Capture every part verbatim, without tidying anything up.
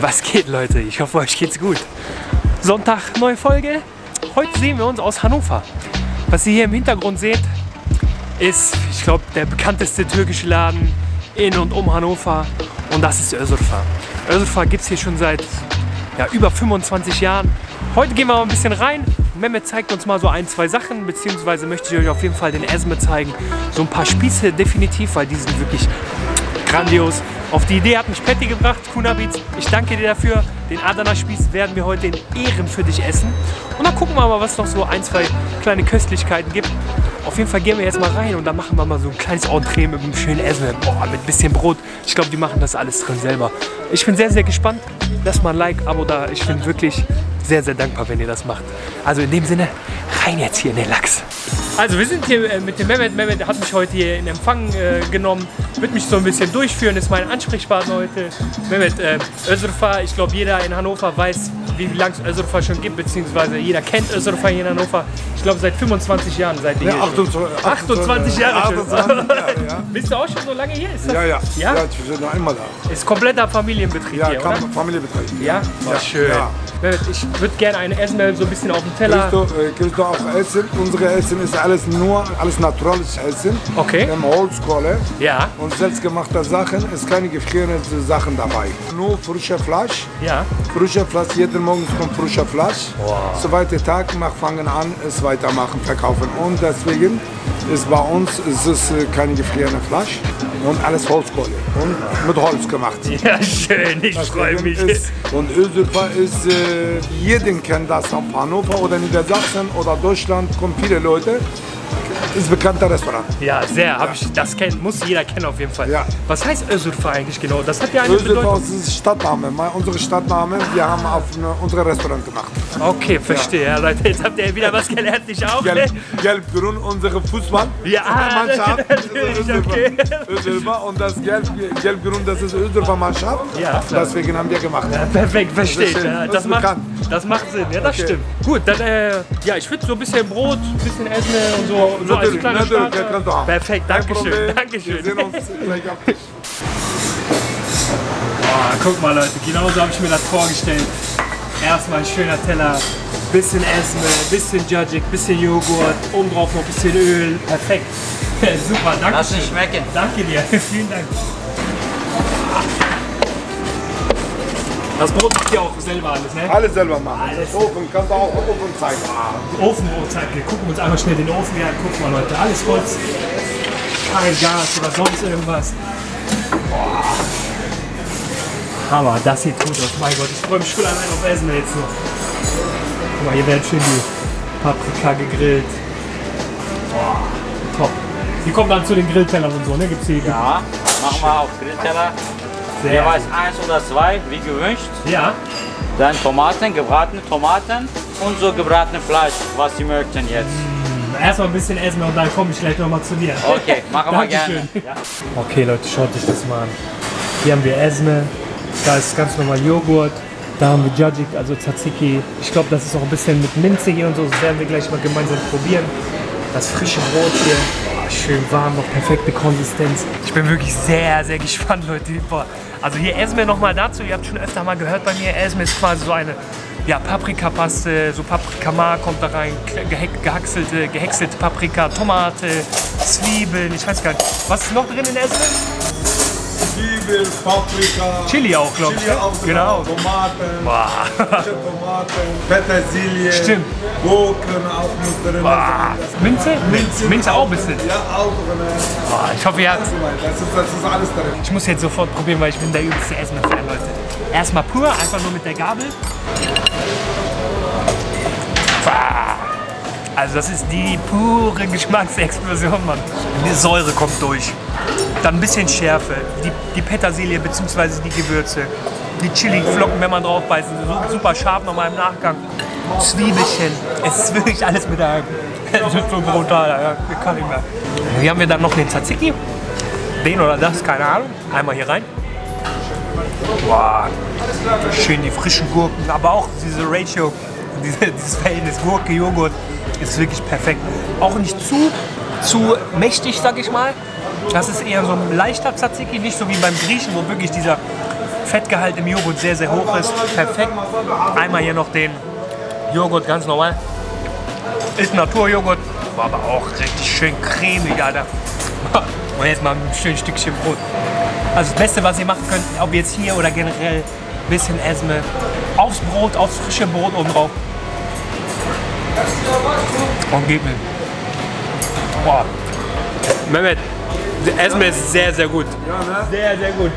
Was geht, Leute? Ich hoffe, euch geht's gut. Sonntag, neue Folge. Heute sehen wir uns aus Hannover. Was ihr hier im Hintergrund seht, ist, ich glaube, der bekannteste türkische Laden in und um Hannover. Und das ist Öz Urfa. Öz Urfa gibt es hier schon seit ja, über fünfundzwanzig Jahren. Heute gehen wir mal ein bisschen rein. Mehmet zeigt uns mal so ein, zwei Sachen, beziehungsweise möchte ich euch auf jeden Fall den Ezme zeigen. So ein paar Spieße definitiv, weil die sind wirklich grandios. Auf die Idee hat mich Patty gebracht, Kunabiz. Ich danke dir dafür. Den Adana-Spieß werden wir heute in Ehren für dich essen. Und dann gucken wir mal, was es noch so ein, zwei kleine Köstlichkeiten gibt. Auf jeden Fall gehen wir jetzt mal rein und dann machen wir mal so ein kleines Entree mit einem schönen Ezme. Boah, mit ein bisschen Brot. Ich glaube, die machen das alles drin selber. Ich bin sehr, sehr gespannt. Lasst mal ein Like, Abo da. Ich bin wirklich sehr, sehr dankbar, wenn ihr das macht. Also in dem Sinne, rein jetzt hier in den Lachs. Also wir sind hier mit dem Mehmet. Mehmet hat mich heute hier in Empfang äh, genommen, wird mich so ein bisschen durchführen, ist mein Ansprechpartner heute. Mehmet, äh, Öz Urfa, ich glaube jeder in Hannover weiß, wie lange es Öz Urfa schon gibt, beziehungsweise jeder kennt Öz Urfa hier in Hannover. Ich glaube seit fünfundzwanzig Jahren seid ihr ja, hier. achtundzwanzig, achtundzwanzig, achtundzwanzig Jahre schon. achtundzwanzig Jahre, ja. Bist du auch schon so lange hier? Ist das, ja, ja, ja. Ja, ich bin nur einmal da. Ist kompletter Familienbetrieb ja, hier, oder? Familienbetrieb. Ja, war ja, schön. Ja. Mehmet, ich würde gerne ein Essen so ein bisschen auf dem Teller. Kriegst du, äh, kriegst du auch Essen? Unsere Essen ist alles nur, alles natürliches Essen. Okay. Im Holzkohle. Ja. Und selbstgemachte Sachen, ist keine gefrorenen Sachen dabei. Nur frische Fleisch. Ja. Frische Fleisch, jeden Morgen kommt frische Fleisch. Wow. Zweiter Tag, wir fangen an, es weitermachen, verkaufen. Und deswegen ist bei uns ist es keine gefrorene Fleisch. Und alles Holzkohle. Und mit Holz gemacht. Ja, schön, ich freue mich. Ist, und Öz Urfa ist, äh, jeden kennt das, ob Hannover oder Niedersachsen oder Deutschland, kommen viele Leute. Ist bekannter Restaurant. Ja, sehr. Hab ja. Ich, das kennt, muss jeder kennen auf jeden Fall. Ja. Was heißt Öz Urfa eigentlich genau? Das hat ja eine Öz Urfa Bedeutung. Öz Urfa ist Stadtname. Unsere Stadtname, wir haben auf eine, unser Restaurant gemacht. Okay, verstehe. Ja. Ja, Leute, jetzt habt ihr wieder was gelernt, ich auch. Gelb, ne? Gelb-Grün, unsere Fußball. Ja, Mannschaft. Okay. Öz Urfa und das Gelb-Grün, Gelb, das ist Öz Urfa Mannschaft. Ja, deswegen haben wir gemacht. Ja, perfekt, verstehe. Das, ja, das, macht, das macht Sinn. Ja, das okay. Stimmt. Gut, dann, äh, ja, ich würde so ein bisschen Brot, ein bisschen Essen und so. So natürlich, natürlich, kannst du haben. Perfekt, danke schön, danke schön. Wir sehen uns gleich auf dich. Oh, guck mal Leute, genauso habe ich mir das vorgestellt. Erstmal ein schöner Teller, bisschen Ezme, bisschen Jajik, bisschen Joghurt, oben drauf noch ein bisschen Öl. Perfekt, super, danke. Lass dich schmecken. Danke dir, vielen Dank. Das Brot macht ihr auch selber alles, ne? Alles selber machen. Alles. Das Ofen, kannst du auch Ofen zeigen. Ofenbrot zeigen. Wir gucken uns einmal schnell den Ofen her. Guck mal, Leute, alles Holz. Kein Gas oder sonst irgendwas. Boah. Hammer, das sieht gut aus. Mein Gott, ich freue mich schon allein auf Essen jetzt noch. Guck mal, hier werden schön die Paprika gegrillt. Boah, top. Die kommen dann zu den Grilltellern und so, ne? Gibt's hier? Ja, machen wir auf Grillteller. Sehr jeweils eins oder zwei, wie gewünscht. Ja. Dann Tomaten, gebratene Tomaten und so gebratene Fleisch, was Sie möchten jetzt. Mmh, erstmal ein bisschen essen und dann komme ich gleich nochmal zu dir. Okay, machen wir gerne. Ja. Okay Leute, schaut euch das mal an. Hier haben wir Ezme, da ist ganz normal Joghurt, da haben wir Jajik, also Tzatziki. Ich glaube, das ist auch ein bisschen mit Minze hier und so, das werden wir gleich mal gemeinsam probieren. Das frische Brot hier. Schön warm, noch perfekte Konsistenz. Ich bin wirklich sehr, sehr gespannt, Leute. Boah. Also hier Ezme nochmal dazu. Ihr habt schon öfter mal gehört bei mir. Ezme ist quasi so eine ja, Paprikapaste. So Paprikamark kommt da rein. Gehe gehackselte, gehäckselte Paprika, Tomate, Zwiebeln. Ich weiß gar nicht. Was ist noch drin in Ezme? Zwiebeln, Paprika. Chili auch, glaube ich. Chili auch, genau. Tomaten. Wow. Tomaten, Petersilie. Stimmt. Gurken auch mit drin. Wow. Minze? Minze? Minze auch ein bisschen. Ja, auch drin. Wow. Ich hoffe, ihr habt. Das ist, das ist alles drin. Ich muss jetzt sofort probieren, weil ich bin der übelste Ezme-Fan, Leute. Erstmal pur, einfach nur mit der Gabel. Also, das ist die pure Geschmacksexplosion, Mann. Die Säure kommt durch. Dann ein bisschen Schärfe, die, die Petersilie bzw. die Gewürze, die Chili-Flocken, wenn man drauf beißt, so, super scharf nochmal im Nachgang, Zwiebelchen, es ist wirklich alles mit einem, es ist so brutal, ja, ich kann nicht mehr. Hier haben wir dann noch den Tzatziki, den oder das, keine Ahnung, einmal hier rein. Wow, schön die frischen Gurken, aber auch diese Ratio, diese, dieses Verhältnis Gurke-Joghurt ist wirklich perfekt, auch nicht zu, zu mächtig, sag ich mal. Das ist eher so ein leichter Tzatziki, nicht so wie beim Griechen, wo wirklich dieser Fettgehalt im Joghurt sehr, sehr hoch ist. Perfekt. Einmal hier noch den Joghurt, ganz normal. Ist Naturjoghurt, war aber auch richtig schön cremig, Alter. Und jetzt mal ein schönes Stückchen Brot. Also das Beste, was ihr machen könnt, ob jetzt hier oder generell, ein bisschen Ezme aufs Brot, aufs frische Brot oben drauf. Und gib mir. Boah. Mehmet, die Ezme ist sehr, sehr gut. Sehr, sehr gut.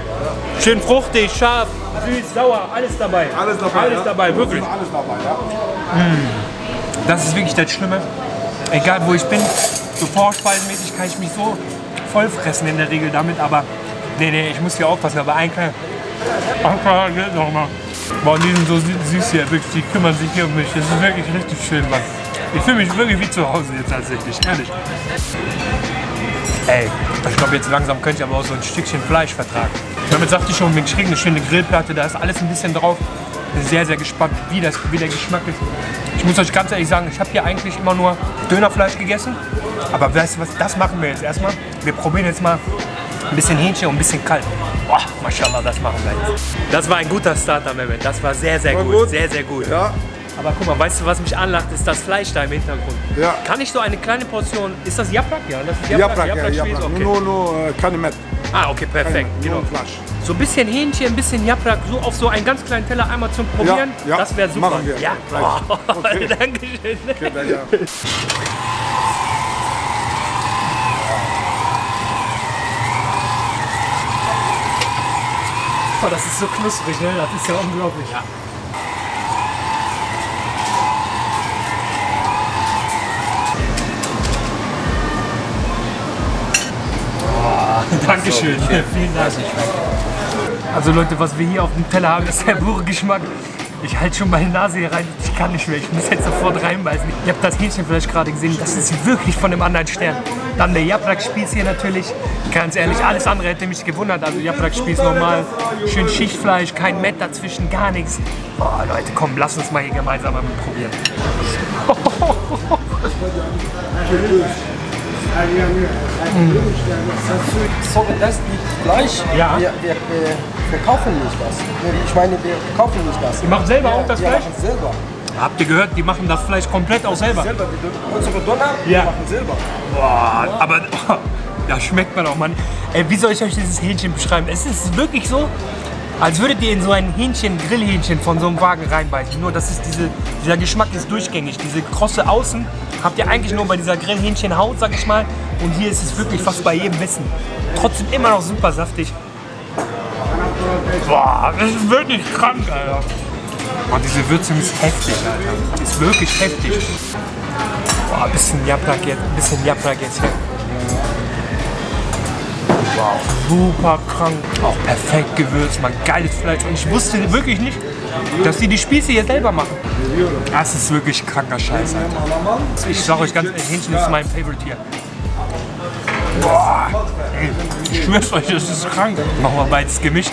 Schön fruchtig, scharf, süß, sauer, alles dabei. Alles dabei, alles dabei, ja? Wirklich. Alles dabei, ja? mm. Das ist wirklich das Schlimme. Egal wo ich bin, so vorspaltenmäßig kann ich mich so voll fressen in der Regel damit, aber nee, nee, ich muss hier aufpassen, aber ein kleiner, ein kleiner geht nochmal. Boah, die sind so süß hier, wirklich, die kümmern sich hier um mich, das ist wirklich richtig schön, Mann. Ich fühle mich wirklich wie zu Hause jetzt tatsächlich, ehrlich. Ey, ich glaube jetzt langsam könnte ich aber auch so ein Stückchen Fleisch vertragen. Damit sagte ich schon, ich kriege eine schöne Grillplatte, da ist alles ein bisschen drauf. Bin sehr, sehr gespannt, wie, das, wie der Geschmack ist. Ich muss euch ganz ehrlich sagen, ich habe hier eigentlich immer nur Dönerfleisch gegessen. Aber weißt du was, das machen wir jetzt erstmal. Wir probieren jetzt mal ein bisschen Hähnchen und ein bisschen Kalb. Boah, Maschallah, das machen wir jetzt. Das war ein guter Starter, Mehmet. Das war sehr, sehr war gut. gut. Sehr, sehr gut. Ja. Aber guck mal, weißt du, was mich anlacht, ist das Fleisch da im Hintergrund. Ja. Kann ich so eine kleine Portion, ist das Yaprak? Ja, das ist Yaprak. Yaprak, Yaprak, ja, Yaprak. Okay. Nur, nur Kalimet. Ah, okay, perfekt. Genau. Fleisch. So ein bisschen Hähnchen, ein bisschen Yaprak, so auf so einen ganz kleinen Teller einmal zum Probieren. Ja, ja. Das wäre super. Machen wir. Ja, oh, okay. Dankeschön. Okay, dann, ja. Oh, das ist so knusprig, ne? Das ist ja unglaublich. Ja. Dankeschön, so, vielen Dank. Also Leute, was wir hier auf dem Teller haben, ist der pure Geschmack. Ich halte schon meine Nase hier rein, ich kann nicht mehr, ich muss jetzt sofort reinbeißen. Ihr habt das Hähnchenfleisch gerade gesehen, das ist wirklich von einem anderen Stern. Dann der Yaprak-Spieß hier natürlich, ganz ehrlich, alles andere hätte mich gewundert. Also Yaprak-Spieß normal, schön Schichtfleisch, kein Mett dazwischen, gar nichts. Boah Leute, komm, lasst uns mal hier gemeinsam mal probieren. Mhm. So, das liegt Fleisch, ja. wir, wir, wir kaufen nicht das. Ich meine, wir kaufen nicht das. Ihr macht selber wir, auch das Fleisch? Selber. Habt ihr gehört, die machen das Fleisch komplett auch selber? selber. Unsere Donner, ja. machen selber. Boah, ja. aber oh, da schmeckt man auch, Mann. Ey, wie soll ich euch dieses Hähnchen beschreiben? Es ist wirklich so, als würdet ihr in so ein Hähnchen, Grillhähnchen von so einem Wagen reinbeißen. Nur, das ist diese, dieser Geschmack ist durchgängig. Diese krosse Außen habt ihr eigentlich nur bei dieser Grillhähnchenhaut, sag ich mal. Und hier ist es wirklich fast bei jedem Bissen. Trotzdem immer noch super saftig. Boah, das ist wirklich krank, Alter. Boah, diese Würzung ist heftig, Alter. Ist wirklich heftig. Boah, ein bisschen Yaprak jetzt, ein bisschen Yaprak jetzt hier. Wow, super krank. Auch perfekt gewürzt, man, geiles Fleisch. Und ich wusste wirklich nicht, dass die die Spieße hier selber machen. Das ist wirklich kranker Scheiß, Alter. Ich sag euch ganz ehrlich, Hähnchen ist mein Favorite hier. Boah, ey, ich schwör's euch, das ist krank. Machen wir beides gemischt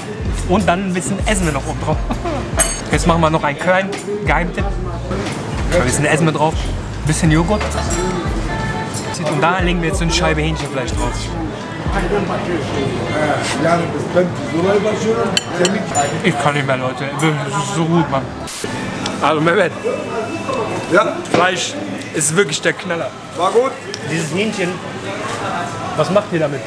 und dann ein bisschen Ezme noch oben drauf. Jetzt machen wir noch einen kleinen Geheimtipp. Ein bisschen Ezme drauf, ein bisschen Joghurt. Und da legen wir jetzt so eine Scheibe Hähnchenfleisch drauf. Ich kann nicht mehr, Leute. Das ist so gut, Mann. Also Mehmet, ja? Fleisch ist wirklich der Knaller. War gut. Dieses Hähnchen, was macht ihr damit?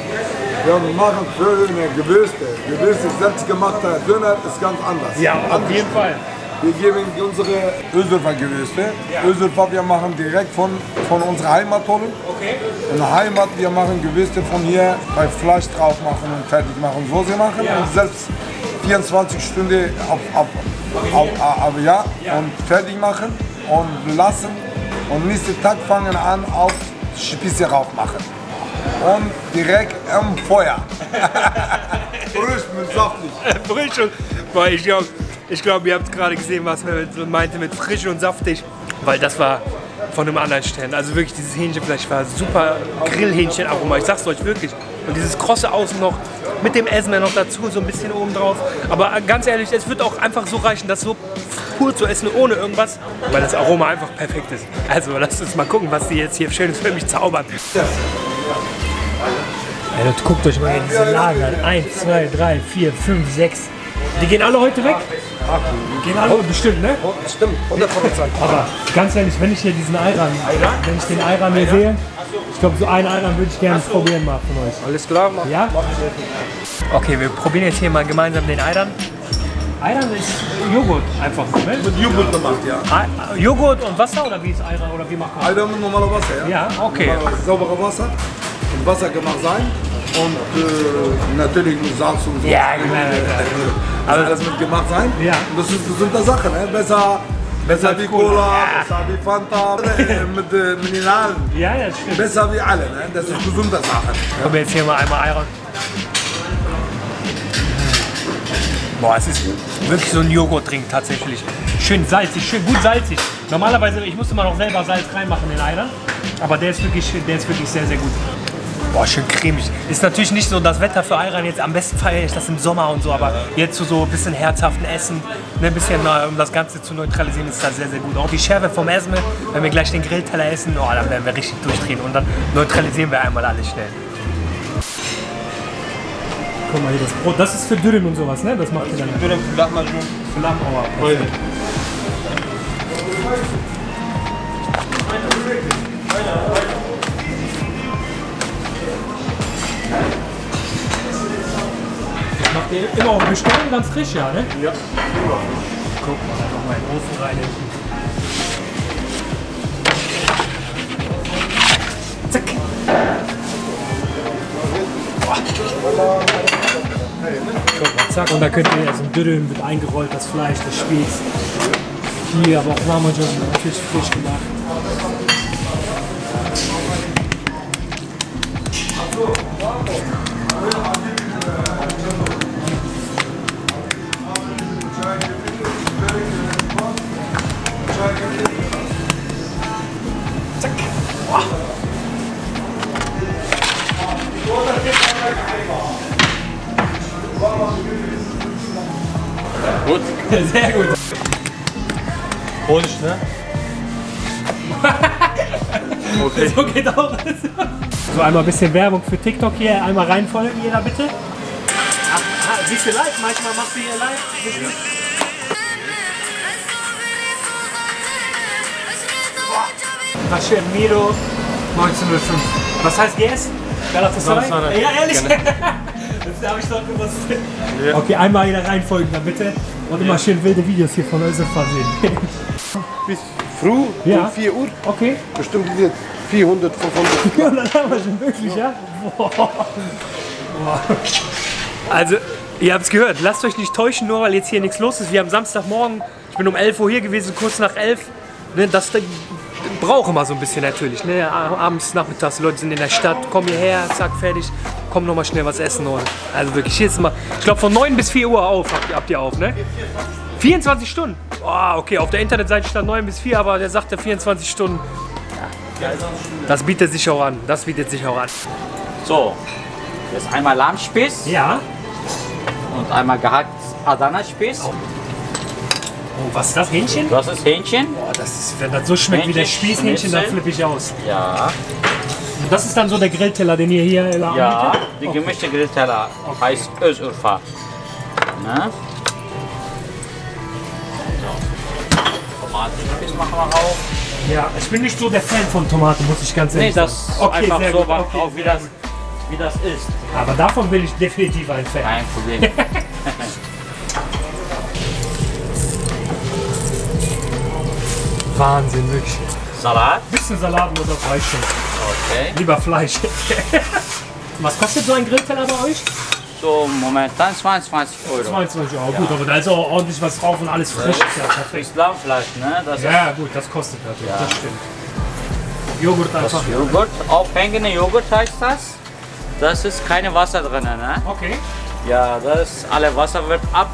Ja, wir machen Döner, Gewürste. Gewürste, selbstgemachter Döner ist ganz anders. Ja, auf jeden Fall. Wir geben unsere Öz Urfa Gewürste. Ja. Öz Urfa, wir machen direkt von, von unserer Heimat holen. Okay. In der Heimat, wir machen Gewürste von hier, bei Fleisch drauf machen und fertig machen, Soße machen. Ja. Und selbst vierundzwanzig Stunden ab, ab, ab, ab, ab ja, ja. und fertig machen und lassen. Und nächsten Tag fangen an, auf Spieße rauf machen. Und direkt am Feuer. Frisch und saftig. Frisch und, boah, ich glaube, ich glaub, ihr habt gerade gesehen, was man mit, meinte mit frisch und saftig. Weil das war von einem anderen Stern. Also wirklich, dieses Hähnchenfleisch war super Grillhähnchenaroma. Ich sag's euch wirklich. Und dieses krosse Außen noch mit dem Ezme noch dazu, so ein bisschen oben drauf. Aber ganz ehrlich, es wird auch einfach so reichen, dass so pur zu essen ohne irgendwas, weil das Aroma einfach perfekt ist. Also lasst uns mal gucken, was die jetzt hier Schönes für mich zaubern. Ja, guckt euch mal diese Lager an. eins, zwei, drei, vier, fünf, sechs. Die gehen alle heute weg? Die gehen alle, bestimmt, ne? Stimmt, hundert Prozent. Aber ganz ehrlich, wenn ich hier diesen Ayran, wenn ich den Ayran hier sehe, ich glaube, so einen Ayran würde ich gerne probieren mal von euch. Alles klar, mach, ja? Mach. Okay, wir probieren jetzt hier mal gemeinsam den Ayran. Ayran ist Joghurt einfach, ne? Mit Joghurt gemacht, ja. A Joghurt und Wasser oder wie ist Ayran oder wie macht man? Ayran mit normaler Wasser, ja. Ja, okay. Sauberes Wasser, mit Wasser gemacht sein. Und äh, natürlich mit Salz und so. Ja, genau. Also das wird gemacht sein. Ja. Das ist eine gesunde Sache, ne? Besser, besser wie Cola, ja, besser wie Fanta, mit äh, Mineralen. Ja, ja, stimmt. Besser wie alle, ne? Das ist eine gesunde Sache. Ja. Kommen wir jetzt hier mal einmal Ayran. Boah, es ist wirklich so ein Joghurtdrink tatsächlich. Schön salzig, schön gut salzig. Normalerweise, ich musste mal noch selber Salz reinmachen in den Ayran. Aber der ist wirklich, der ist wirklich sehr, sehr gut. Boah, schön cremig. Ist natürlich nicht so das Wetter für Ayran jetzt. Am besten feiere ich das im Sommer und so, aber jetzt zu so ein bisschen herzhaften Essen, ne, ein bisschen, um das Ganze zu neutralisieren, ist das sehr, sehr gut. Auch die Schärfe vom Ezme, wenn wir gleich den Grillteller essen, oh, dann werden wir richtig durchdrehen und dann neutralisieren wir einmal alles schnell. Guck mal hier, das Brot, das ist für Dürüm und sowas, ne? Das macht ihr dann. Für Dürüm, für Lahmacun. Für Lahmacun. Macht ihr immer auch Bestellen ganz frisch, ja, ne? Ja. Guck mal, da noch mal in den Ofen rein. Zack. Boah. Guck mal, zack. Und da könnt ihr, also im Dürüm wird eingerollt, das Fleisch, das Spieß. Hier, aber auch Lahmacun, natürlich frisch gemacht. Gut. Sehr gut. Honig, ne? Okay. So geht auch. So, einmal ein bisschen Werbung für TikTok hier. Einmal reinfolgen, jeder bitte. Ach, siehst du live? Manchmal machst du hier live. Ja. Miro neunzehnhundertfünf. Was heißt G S? Galatasaray? Galatasaray. Ja, ehrlich? Das habe ich dort gewusst. Ja. Okay, einmal wieder reinfolgen, dann bitte. Und immer ja, schön wilde Videos hier von Öz Urfa sehen. Bis früh, ja, um vier Uhr. Okay. Bestimmt jetzt vierhundert, fünfhundert. Ja, das haben wir schon wirklich, ja? Boah. Boah. Also, ihr habt es gehört. Lasst euch nicht täuschen, nur weil jetzt hier nichts los ist. Wir haben Samstagmorgen, ich bin um elf Uhr hier gewesen, kurz nach elf. Ne, das braucht immer so ein bisschen natürlich, ne? Abends, nachmittags, die Leute sind in der Stadt, kommen hierher, zack, fertig, kommen nochmal schnell was essen. Oder? Also wirklich, jetzt mal, ich glaube von neun bis vier Uhr auf, habt ihr, habt ihr auf, ne? vierundzwanzig Stunden? Oh, okay, auf der Internetseite stand neun bis vier, aber der sagt ja vierundzwanzig Stunden. Ja, das bietet sich auch an, das bietet sich auch an. So, jetzt einmal Lammspieß. Ja. Und einmal gehacktes Adana-Spieß. Oh. Oh, was ist das? Hähnchen? Das ist Hähnchen. Boah, das ist, wenn das so schmeckt Hähnchen, wie das Spießhähnchen, dann flippe ich aus. Ja. Und das ist dann so der Grillteller, den ihr hier habt? Ja, der okay, gemischte Grillteller, okay, heißt Öz Urfa. Ne? So. Tomatenspieß machen wir auch. Ja, ich bin nicht so der Fan von Tomaten, muss ich ganz ehrlich sagen. Nee, das ist okay, einfach so, was okay, auch wie das, wie das ist. Aber davon bin ich definitiv ein Fan. Kein Problem. Wahnsinn, wirklich. Salat? Ein bisschen Salat muss auf Fleisch. Okay. Lieber Fleisch. Was kostet so ein Grillteller bei euch? So, momentan zweiundzwanzig Euro. zweiundzwanzig Euro, ja, gut, aber da ist auch ordentlich was drauf und alles frisch. Ja, perfekt. Ist Lammfleisch, ne? Das ja, ist gut, das kostet natürlich, ja, das stimmt. Joghurt einfach. Das Joghurt, aufhängende Joghurt heißt das. Das ist keine Wasser drin, ne? Okay. Ja, das alle Wasser wird ab.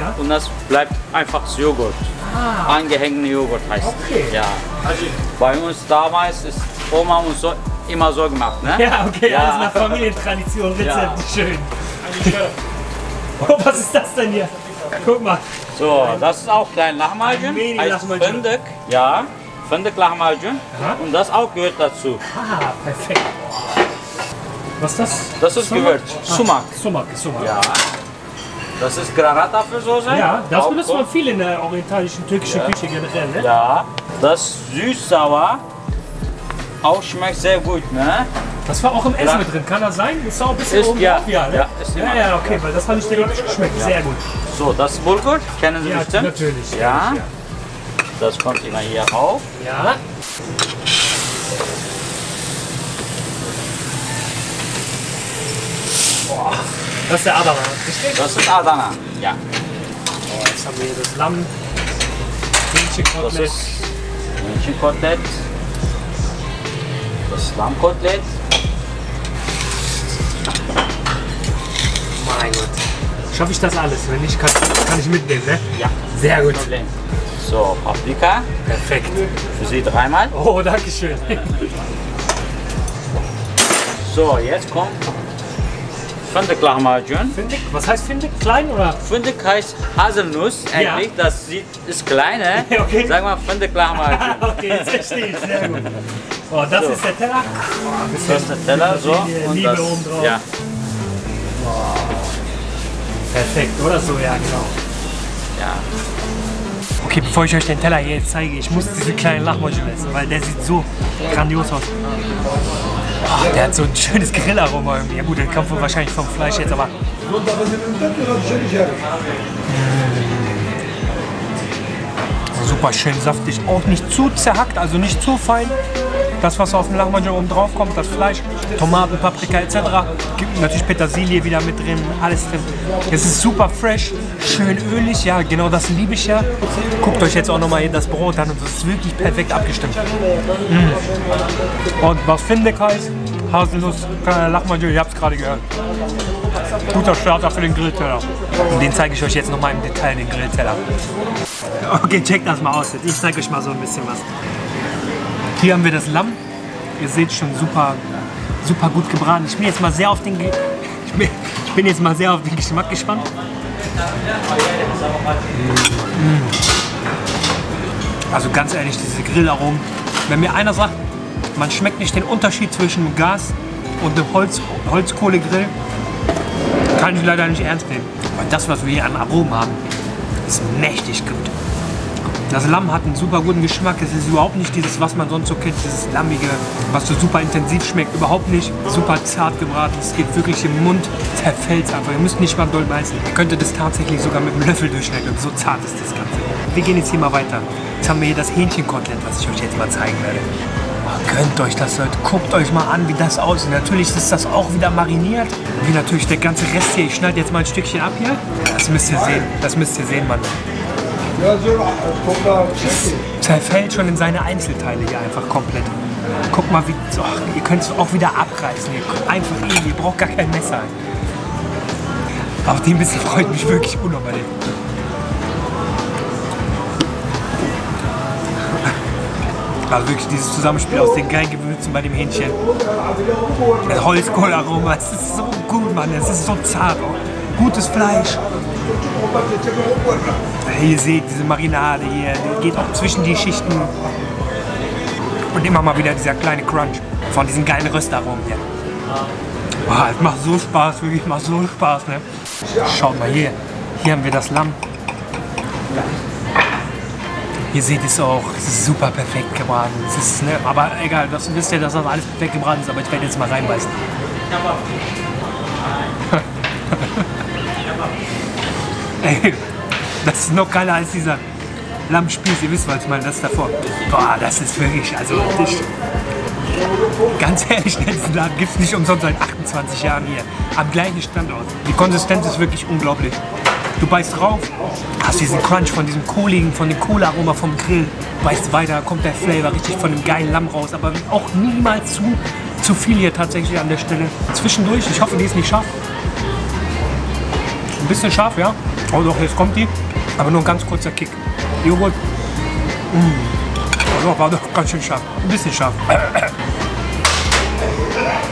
Ja. Und das bleibt einfach Joghurt. Ah. Angehängten Joghurt heißt. Okay. Ja. Bei uns damals ist Oma und so immer so gemacht, ne? Ja, okay, ja, alles nach Familientradition, Rezept, ja, schön. Oh, was ist das denn hier? Guck mal. So, das ist auch klein Lahmacun, heißt Fındık. Ja, Fındık Lahmacun. Aha. Und das auch gehört dazu. Ah, perfekt. Was ist das? Das ist Sumak? Gewürzt. Ah. Sumak. Sumak, Sumak. Ja. Das ist Granatapfelsoße? Ja, das benutzt man viel in der orientalischen, türkischen ja. Küche generell, ne? Ja, das süß-sauer auch schmeckt sehr gut, ne? Das war auch im Essen mit drin, kann das sein? Das ist auch ein bisschen ist, oben ja, drauf, ja, ne? Ja, ist ja, ja, okay, weil das hat nicht direkt geschmeckt, ja. Sehr gut. So, das ist Bulgur, kennen Sie ja, bestimmt? Natürlich, ja, natürlich, ja. Das kommt immer hier rauf. Ja. Boah. Das ist der Adana, richtig? Das ist Adana, ja. Oh, jetzt haben wir hier das Lamm, Hähnchenkotelett. Das ist Hähnchenkotelett. Das Lammkotelett. Mein Gott. Schaffe ich das alles? Wenn nicht, kann, kann ich mitnehmen, ne? Ja. Sehr gut. Problem. So, Paprika. Perfekt. Für Sie dreimal. Oh, danke schön. So, jetzt kommt Fındık Lahmacun. Fındık? Was heißt Fındık? Klein oder? Fındık heißt Haselnuss, eigentlich. Ja. Das sieht, ist klein, ne? Okay. Sag mal Fındık Lahmacun. Okay, jetzt verstehe ich. Sehr gut. Oh, das so. Ist der Teller. Oh, das, das ist der Teller, so. Und Liebe das, oben drauf. Ja. Oh. Perfekt, oder so? Ja, genau. Ja. Okay, bevor ich euch den Teller hier jetzt zeige, ich muss diese kleinen Lahmacun essen, weil der sieht so grandios aus. Oh, der hat so ein schönes Grillaroma irgendwie. Ja gut, der kommt wahrscheinlich vom Fleisch jetzt, aber... Super schön saftig, auch nicht zu zerhackt, also nicht zu fein. Das, was auf dem Lahmacun oben drauf kommt, das Fleisch, Tomaten, Paprika et cetera. Gibt natürlich Petersilie wieder mit drin, alles drin. Es ist super fresh, schön ölig, ja, genau das liebe ich ja. Guckt euch jetzt auch nochmal hier das Brot an und es ist wirklich perfekt abgestimmt. Mm. Und was Fındık heißt, Haselnuss, Lahmacun, ihr habt es gerade gehört. Guter Starter für den Grillteller. Und den zeige ich euch jetzt nochmal im Detail, den Grillteller. Okay, checkt das mal aus. Ich zeige euch mal so ein bisschen was. Hier haben wir das Lamm. Ihr seht schon, super, super gut gebraten. Ich bin jetzt mal sehr auf den, Ge ich bin, ich bin jetzt mal sehr auf den Geschmack gespannt. Mm. Also ganz ehrlich, diese Grillaromen. Wenn mir einer sagt, man schmeckt nicht den Unterschied zwischen Gas und dem Holz Holzkohlegrill, kann ich leider nicht ernst nehmen. Weil das, was wir hier an Aromen haben, ist mächtig gut. Das Lamm hat einen super guten Geschmack. Es ist überhaupt nicht dieses, was man sonst so kennt, dieses Lammige, was so super intensiv schmeckt. Überhaupt nicht. Super zart gebraten. Es geht wirklich im Mund, zerfällt es einfach. Ihr müsst nicht mal doll beißen. Ihr könntet das tatsächlich sogar mit einem Löffel durchschneiden. So zart ist das Ganze. Wir gehen jetzt hier mal weiter. Jetzt haben wir hier das Hähnchenkotelett, was ich euch jetzt mal zeigen werde. Oh, gönnt euch das, Leute. Guckt euch mal an, wie das aussieht. Natürlich ist das auch wieder mariniert. Wie natürlich der ganze Rest hier. Ich schneide jetzt mal ein Stückchen ab hier. Das müsst ihr sehen. Das müsst ihr sehen, Mann. Es zerfällt schon in seine Einzelteile hier einfach komplett. Guck mal, wie, so, ihr könnt es auch wieder abreißen. Ihr, einfach eh, ihr braucht gar kein Messer. Auf den bisschen freut mich wirklich unnormal. Also wirklich dieses Zusammenspiel aus den geilen Gewürzen bei dem Hähnchen. Das Holzkohlaroma, es ist so gut, Mann, es ist so zart. Oh. Gutes Fleisch. Ihr seht diese Marinade hier, die geht auch zwischen die Schichten. Und immer mal wieder dieser kleine Crunch von diesen geilen Röstaromen hier. Boah, es macht so Spaß, wirklich, macht so Spaß, ne? Schaut mal hier, hier haben wir das Lamm. Ihr seht es auch, es ist super perfekt gebraten. Es ist, ne, aber egal, das wisst ihr, dass das alles perfekt gebraten ist, aber ich werde jetzt mal reinbeißen. Ey, das ist noch geiler als dieser Lammspieß, ihr wisst, was ich meine, das davor. Boah, das ist wirklich, also ich, ganz ehrlich, diesen Laden gibt es nicht umsonst seit achtundzwanzig Jahren hier, am gleichen Standort. Die Konsistenz ist wirklich unglaublich. Du beißt drauf, hast diesen Crunch von diesem Kohligen, von dem Kohlearoma vom Grill, beißt weiter, kommt der Flavor richtig von dem geilen Lamm raus, aber auch niemals zu, zu viel hier tatsächlich an der Stelle. Zwischendurch, ich hoffe, die ist nicht scharf. Ein bisschen scharf, ja. Oh doch, jetzt kommt die, aber nur ein ganz kurzer Kick. Joghurt. Mm. Oh doch, war doch ganz schön scharf. Ein bisschen scharf.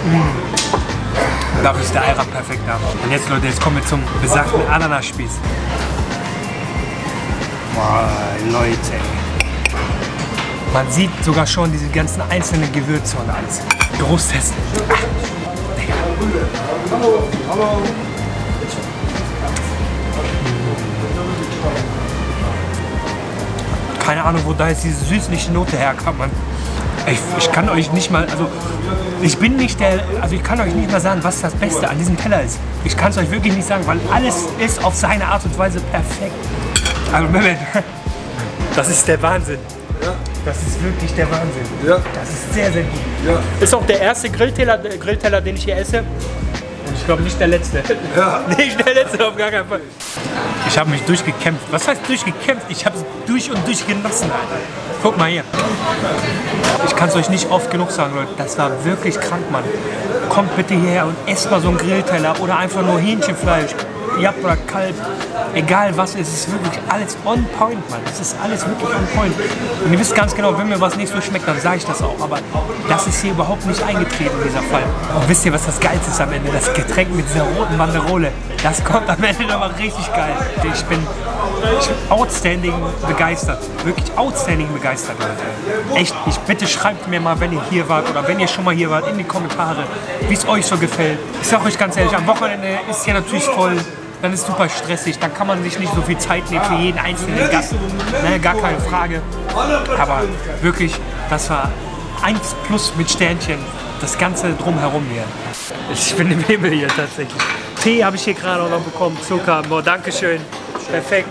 Mm. Dafür ist der Ayran perfekt da. Und jetzt, Leute, jetzt kommen wir zum besagten Ananaspieß. Boah, Leute. Man sieht sogar schon diese ganzen einzelnen Gewürze und alles. Großtesten. Ah. Hallo, hallo. Keine Ahnung, wo da jetzt diese süßliche Note herkam. Ich, ich kann euch nicht mal, also ich bin nicht der, also ich kann euch nicht mal sagen, was das Beste an diesem Teller ist. Ich kann es euch wirklich nicht sagen, weil alles ist auf seine Art und Weise perfekt. Also Mehmet, das ist der Wahnsinn. Ja. Das ist wirklich der Wahnsinn. Ja. Das ist sehr, sehr gut. Ja. Ist auch der erste Grillteller, Grillteller, den ich hier esse. Und ich glaube nicht der letzte. Ja. Nicht der letzte, auf gar keinen Fall. Ich habe mich durchgekämpft. Was heißt durchgekämpft? Ich habe es durch und durch genossen, Alter. Guck mal hier. Ich kann es euch nicht oft genug sagen, Leute. Das war wirklich krank, Mann. Kommt bitte hierher und esst mal so einen Grillteller oder einfach nur Hähnchenfleisch. Yaprak, Kalb, egal was, es ist wirklich alles on point, Mann. Es ist alles wirklich on point. Und ihr wisst ganz genau, wenn mir was nicht so schmeckt, dann sage ich das auch. Aber das ist hier überhaupt nicht eingetreten, dieser Fall. Und wisst ihr, was das Geilste ist am Ende? Das Getränk mit dieser roten Banderole. Das kommt am Ende nochmal richtig geil. Ich bin, ich bin outstanding begeistert. Wirklich outstanding begeistert, Leute. Echt, ich bitte schreibt mir mal, wenn ihr hier wart oder wenn ihr schon mal hier wart, in die Kommentare, wie es euch so gefällt. Ich sage euch ganz ehrlich, am Wochenende ist hier natürlich voll. Dann ist es super stressig, dann kann man sich nicht so viel Zeit nehmen für jeden einzelnen Gast. Ne, gar keine Frage. Aber wirklich, das war eins plus mit Sternchen. Das Ganze drumherum hier. Ich bin im Himmel hier tatsächlich. Tee habe ich hier gerade auch noch bekommen, Zucker. Boah, dankeschön. Perfekt.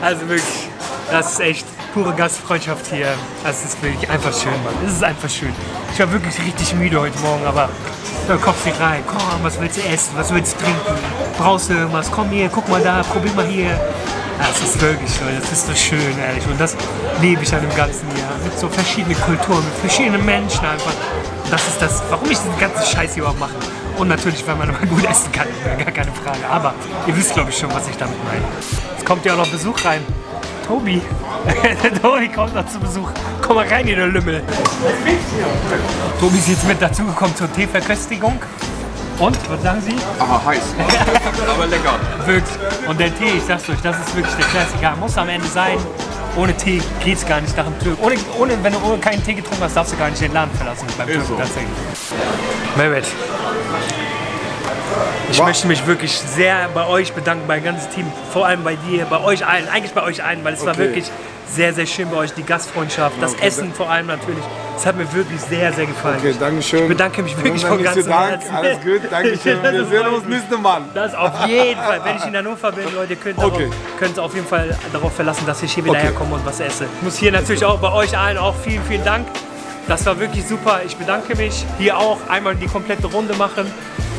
Also wirklich, das ist echt pure Gastfreundschaft hier. Das ist wirklich einfach schön, Mann. Es ist einfach schön. Ich war wirklich richtig müde heute Morgen, aber da kommst du rein. Komm, was willst du essen? Was willst du trinken? Brauchst du irgendwas? Komm hier, guck mal da, probier mal hier. Das ist wirklich so, das ist so schön, ehrlich. Und das lebe ich an dem ganzen Jahr. Mit so verschiedenen Kulturen, mit verschiedenen Menschen einfach. Das ist das, warum ich diesen ganzen Scheiß hier überhaupt mache. Und natürlich, weil man immer gut essen kann, gar keine Frage. Aber ihr wisst, glaube ich, schon, was ich damit meine. Jetzt kommt ja auch noch Besuch rein. Tobi. Tobi kommt noch zu Besuch. Komm mal rein, ihr Lümmel. Tobi ist jetzt mit dazugekommen zur Teeverköstigung. Und, was sagen Sie? Aber heiß. Aber lecker. Wirklich. Und der Tee, ich sag's euch, das ist wirklich der Klassiker. Muss am Ende sein. Ohne Tee geht's gar nicht nach dem Türken. Ohne, ohne, wenn du ohne keinen Tee getrunken hast, darfst du gar nicht den Laden verlassen beim Türken so. Tatsächlich. Mehmet. Ich wow. möchte mich wirklich sehr bei euch bedanken, beim ganzen Team, vor allem bei dir, bei euch allen, eigentlich bei euch allen, weil es okay. war wirklich sehr, sehr schön bei euch, die Gastfreundschaft, das okay. Essen vor allem natürlich. Es hat mir wirklich sehr, sehr gefallen. Okay, danke schön. Ich bedanke mich wirklich von ganzem Herzen. Alles gut, danke schön. Wir sehen uns nächste Mal. Das auf jeden Fall. Wenn ich in Hannover bin, Leute, könnt ihr okay. auf jeden Fall darauf verlassen, dass ich hier wieder okay. herkomme und was esse. Ich muss hier natürlich auch bei euch allen auch vielen, vielen Dank. Das war wirklich super. Ich bedanke mich. Hier auch einmal die komplette Runde machen.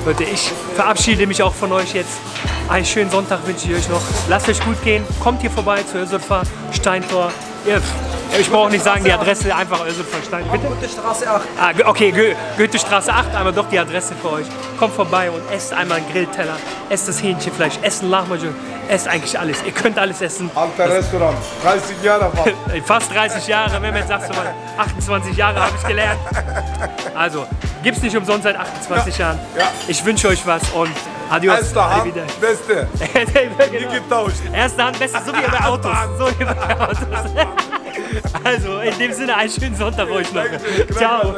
Leute, ich verabschiede mich auch von euch jetzt. Einen schönen Sonntag wünsche ich euch noch. Lasst euch gut gehen. Kommt hier vorbei zu Öz Urfa, Steintor. Ich brauche nicht sagen, die Adresse, einfach Öz Urfa, Steintor. Goethe-Straße acht. Ah, okay, Goethe-Straße acht, einmal doch die Adresse für euch. Kommt vorbei und esst einmal einen Grillteller. Esst das Hähnchenfleisch, esst ein Lahmacun. Esst eigentlich alles. Ihr könnt alles essen. Alter Restaurant, dreißig Jahre fast. Fast dreißig Jahre, Mehmet, sagst du mal. achtundzwanzig Jahre habe ich gelernt. Also. Gibt's nicht umsonst seit achtundzwanzig ja, Jahren. Ja. Ich wünsche euch was und adios. Erste Hand, beste. Genau. Die getauscht. Erste Hand, beste, so wie bei Autos. So wie bei Autos. Also, in dem Sinne, einen schönen Sonntag euch noch. Ciao.